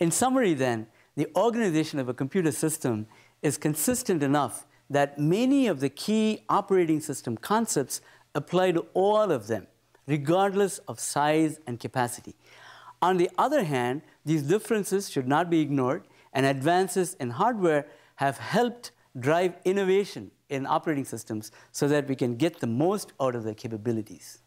In summary, then, the organization of a computer system is consistent enough that many of the key operating system concepts apply to all of them, regardless of size and capacity. On the other hand, these differences should not be ignored, and advances in hardware have helped drive innovation in operating systems so that we can get the most out of their capabilities.